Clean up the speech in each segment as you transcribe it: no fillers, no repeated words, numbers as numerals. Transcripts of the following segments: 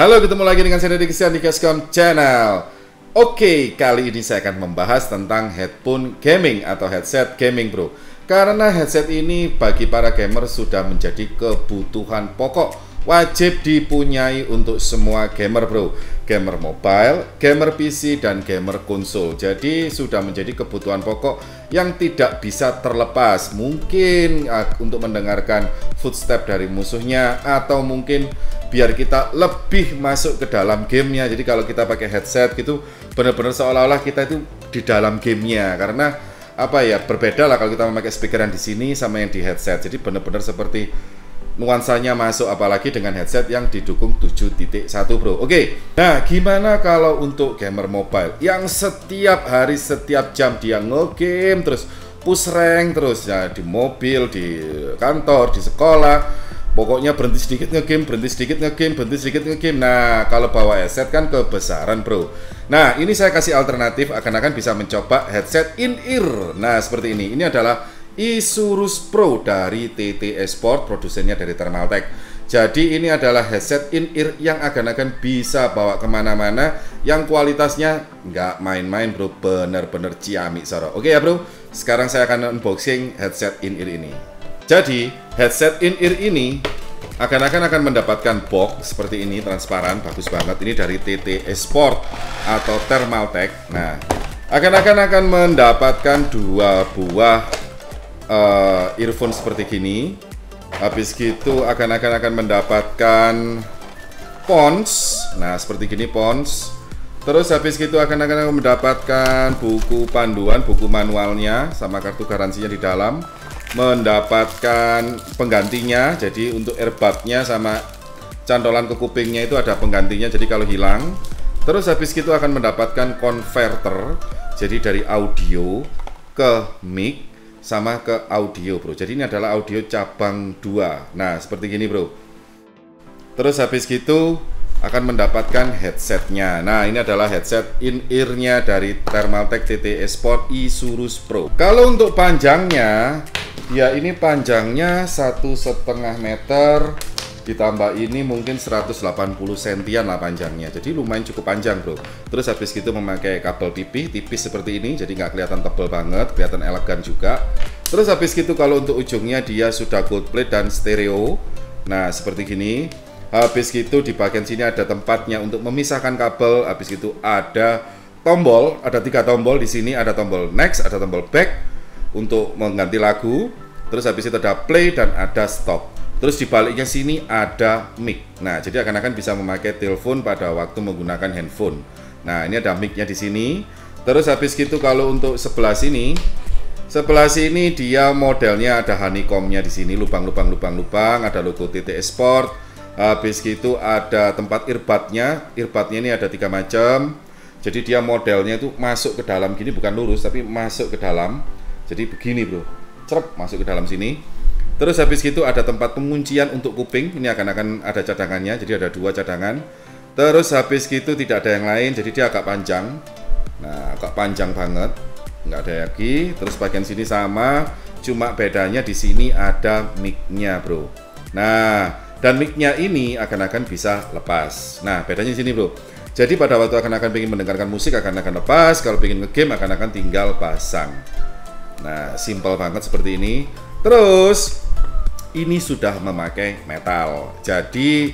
Halo, ketemu lagi dengan saya Deddy Kisian di Kiskom Channel. Oke, kali ini saya akan membahas tentang headphone gaming atau headset gaming, bro. Karena headset ini bagi para gamer sudah menjadi kebutuhan pokok, wajib dipunyai untuk semua gamer, bro. Gamer mobile, gamer PC, dan gamer konsol. Jadi sudah menjadi kebutuhan pokok yang tidak bisa terlepas. Mungkin untuk mendengarkan footstep dari musuhnya, atau mungkin biar kita lebih masuk ke dalam gamenya. Jadi kalau kita pakai headset gitu, bener-bener seolah-olah kita itu di dalam gamenya. Karena apa ya, berbeda lah kalau kita memakai speakeran di sini sama yang di headset. Jadi bener-bener seperti nuansanya masuk, apalagi dengan headset yang didukung 7.1, bro. Oke, nah gimana kalau untuk gamer mobile yang setiap hari, setiap jam dia nge-game terus, push rank terus ya, di mobil, di kantor, di sekolah, pokoknya berhenti sedikit nge-game, berhenti sedikit nge-game, berhenti sedikit nge-game. Nah, kalau bawa headset kan kebesaran, bro. Nah, ini saya kasih alternatif akan bisa mencoba headset in-ear. Nah, seperti ini. Ini adalah Isurus Pro dari TT Sport, produsennya dari Thermaltake. Jadi ini adalah headset in-ear yang akan bisa bawa kemana-mana, yang kualitasnya nggak main-main, bro, bener-bener ciamik, soro. Oke ya, bro, sekarang saya akan unboxing headset in-ear ini. Jadi headset in-ear ini akan mendapatkan box seperti ini, transparan, bagus banget. Ini dari TT Sport atau Thermaltake. Nah, akan mendapatkan dua buah earphone seperti gini. Habis gitu akan mendapatkan pons. Nah, seperti gini pons. Terus habis gitu akan mendapatkan buku panduan, buku manualnya, sama kartu garansinya di dalam. Mendapatkan penggantinya. Jadi untuk earbudnya sama cantolan ke kupingnya itu ada penggantinya, jadi kalau hilang. Terus habis gitu akan mendapatkan converter, jadi dari audio ke mic sama ke audio, bro. Jadi ini adalah audio cabang 2. Nah, seperti gini, bro. Terus habis gitu akan mendapatkan headsetnya. Nah, ini adalah headset in-ear-nya dari Thermaltake TT Sport Isurus Pro. Kalau untuk panjangnya, ya ini panjangnya 1,5 meter, ditambah ini mungkin 180 sentian lah panjangnya. Jadi lumayan cukup panjang, bro. Terus habis gitu memakai kabel tipis seperti ini, jadi nggak kelihatan tebal banget, kelihatan elegan juga. Terus habis gitu kalau untuk ujungnya dia sudah gold plate dan stereo. Nah, seperti gini. Habis gitu di bagian sini ada tempatnya untuk memisahkan kabel. Habis gitu ada tombol, ada 3 tombol di sini, ada tombol next, ada tombol back untuk mengganti lagu. Terus habis itu ada play dan ada stop. Terus di baliknya sini ada mic. Nah, jadi akan bisa memakai telepon pada waktu menggunakan handphone. Nah, ini ada mic-nya di sini. Terus habis gitu kalau untuk sebelah sini dia modelnya ada honeycomb-nya di sini, lubang, ada logo TT Sport. Habis gitu ada tempat earbud-nya. Earbud-nya ini ada 3 macam. Jadi dia modelnya itu masuk ke dalam gini, bukan lurus tapi masuk ke dalam. Jadi begini, bro. Cerep masuk ke dalam sini. Terus habis gitu ada tempat penguncian untuk kuping. Ini akan ada cadangannya, jadi ada 2 cadangan. Terus habis gitu tidak ada yang lain, jadi dia agak panjang. Nah, agak panjang banget, nggak ada lagi. Terus bagian sini sama, cuma bedanya di sini ada mic-nya, bro. Nah, dan mic-nya ini akan bisa lepas. Nah, bedanya di sini, bro. Jadi pada waktu akan ingin mendengarkan musik akan lepas, kalau ingin nge-game akan tinggal pasang. Nah, simple banget seperti ini. Terus ini sudah memakai metal, jadi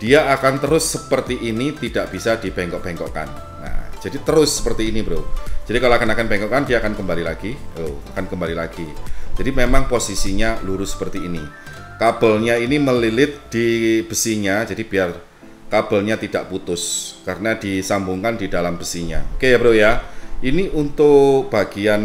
dia akan terus seperti ini, tidak bisa dibengkok-bengkokkan. Nah, jadi terus seperti ini, bro. Jadi kalau akan bengkokkan dia akan kembali lagi, akan kembali lagi. Jadi memang posisinya lurus seperti ini. Kabelnya ini melilit di besinya, jadi biar kabelnya tidak putus karena disambungkan di dalam besinya. Oke ya, bro ya. Ini untuk bagian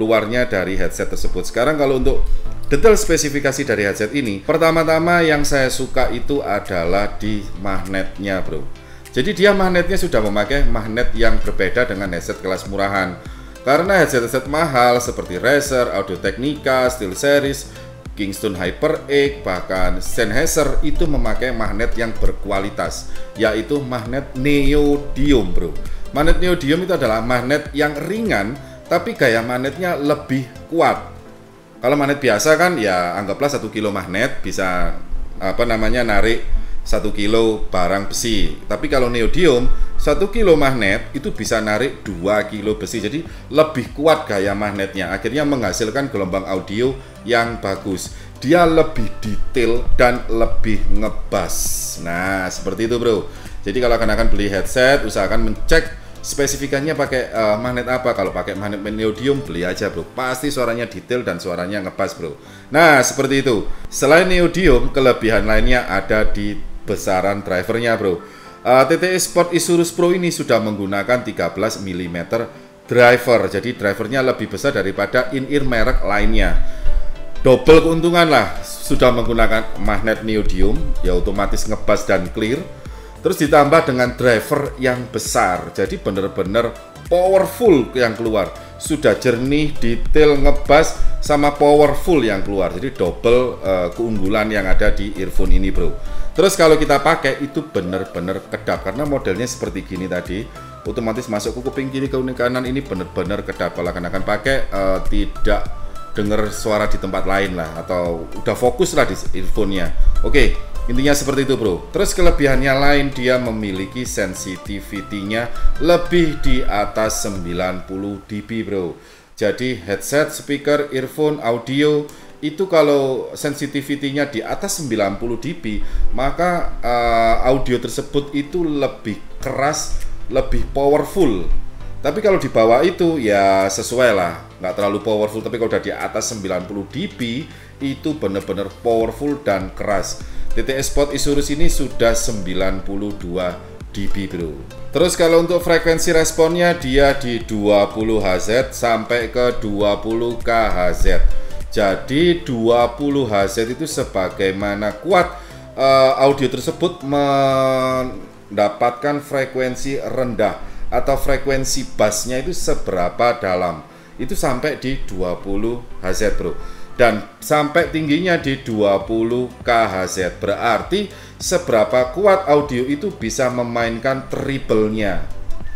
luarnya dari headset tersebut. Sekarang kalau untuk detail spesifikasi dari headset ini, pertama-tama yang saya suka itu adalah di magnetnya, bro. Jadi dia magnetnya sudah memakai magnet yang berbeda dengan headset kelas murahan. Karena headset-headset mahal seperti Razer, Audio Technica, Steel Series, Kingston HyperX, bahkan Sennheiser itu memakai magnet yang berkualitas, yaitu magnet Neodymium, bro. Magnet Neodymium itu adalah magnet yang ringan, tapi gaya magnetnya lebih kuat. Kalau magnet biasa kan ya anggaplah 1 kilo magnet bisa narik 1 kilo barang besi. Tapi kalau neodymium 1 kilo magnet itu bisa narik 2 kilo besi. Jadi lebih kuat gaya magnetnya, akhirnya menghasilkan gelombang audio yang bagus. Dia lebih detail dan lebih ngebas. Nah, seperti itu, bro. Jadi kalau akan beli headset, usahakan mencek spesifikannya pakai magnet apa. Kalau pakai magnet neodymium, beli aja, bro. Pasti suaranya detail dan suaranya ngepas, bro. Nah, seperti itu. Selain neodymium, kelebihan lainnya ada di besaran drivernya, bro. TT Sport Isurus Pro ini sudah menggunakan 13 mm driver. Jadi drivernya lebih besar daripada in-ear merek lainnya. Double keuntungan lah, sudah menggunakan magnet neodymium, ya otomatis ngebas dan clear. Terus ditambah dengan driver yang besar, jadi bener-bener powerful yang keluar. Sudah jernih, detail, ngebas, sama powerful yang keluar. Jadi double keunggulan yang ada di earphone ini, bro. Terus kalau kita pakai itu bener-bener kedap, karena modelnya seperti gini tadi. Otomatis masuk ke kuping kiri, ke kanan, ini bener-bener kedap. Kalau akan pakai tidak dengar suara di tempat lain lah, atau udah fokus lah di earphone-nya. Oke. Intinya seperti itu, bro. Terus kelebihannya lain, dia memiliki sensitivity-nya lebih di atas 90 dB, bro. Jadi headset, speaker, earphone, audio itu kalau sensitivity-nya di atas 90 dB, maka audio tersebut itu lebih keras, lebih powerful. Tapi kalau di bawah itu ya sesuai lah, nggak terlalu powerful. Tapi kalau udah di atas 90 dB itu bener-bener powerful dan keras. TT-ESPORT Isurus ini sudah 92 dB, bro. Terus kalau untuk frekuensi responnya dia di 20 Hz sampai ke 20 kHz. Jadi 20 Hz itu sebagaimana kuat audio tersebut mendapatkan frekuensi rendah atau frekuensi bassnya itu seberapa dalam, itu sampai di 20 Hz, bro, dan sampai tingginya di 20 kHz. Berarti seberapa kuat audio itu bisa memainkan treble-nya.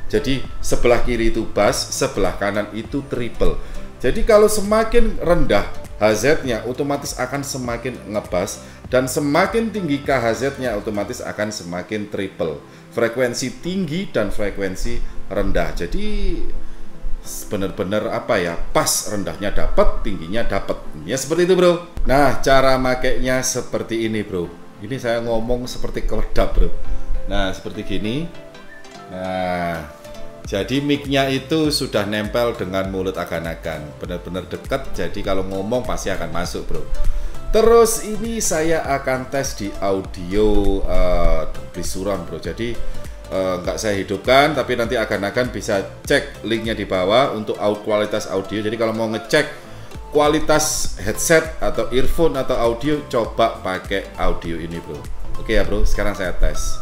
Jadi sebelah kiri itu bass, sebelah kanan itu treble. Jadi kalau semakin rendah Hz-nya otomatis akan semakin ngebas, dan semakin tinggi KHZ-nya otomatis akan semakin treble. Frekuensi tinggi dan frekuensi rendah. Jadi bener-bener apa ya, pas, rendahnya dapat, tingginya dapat. Ya seperti itu, bro. Nah, cara makainya seperti ini, bro. Ini saya ngomong seperti keledap, bro. Nah, seperti gini. Nah, jadi mic-nya itu sudah nempel dengan mulut agan-agan, benar-benar dekat. Jadi kalau ngomong pasti akan masuk, bro. Terus ini saya akan tes di audio blisuran, bro. Jadi nggak saya hidupkan, tapi nanti agan-agan bisa cek linknya di bawah untuk kualitas audio. Jadi kalau mau ngecek kualitas headset atau earphone atau audio, coba pakai audio ini, bro. Oke ya, bro. Sekarang saya tes.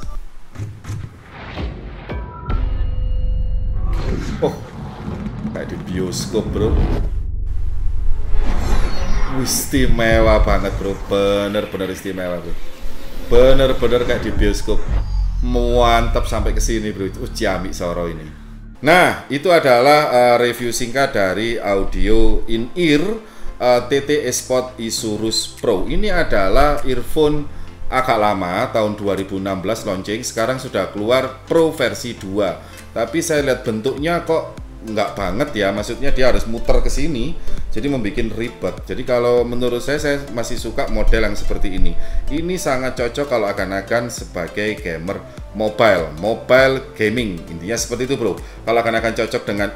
Oh, kayak di bioskop, bro. Istimewa banget, bro. Bener-bener istimewa, bro. Bener-bener kayak di bioskop. Mantap sampai ke sini, bro. Itu ciamik soro ini. Nah, itu adalah review singkat dari audio in-ear TT Sport Isurus Pro. Ini adalah earphone agak lama, tahun 2016 launching. Sekarang sudah keluar Pro versi 2. Tapi saya lihat bentuknya kok nggak banget ya, maksudnya dia harus muter ke sini, jadi membuat ribet. Jadi kalau menurut saya masih suka model yang seperti ini. Ini sangat cocok kalau akan-akan sebagai gamer mobile gaming. Intinya seperti itu, bro. Kalau akan-akan cocok dengan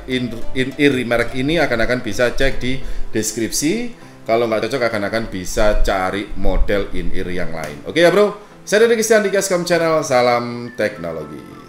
in-ear merek ini, akan-akan bisa cek di deskripsi. Kalau nggak cocok, akan-akan bisa cari model in-ear yang lain. Oke ya, bro. Saya Deddy Kisian di Kiskom Channel. Salam teknologi.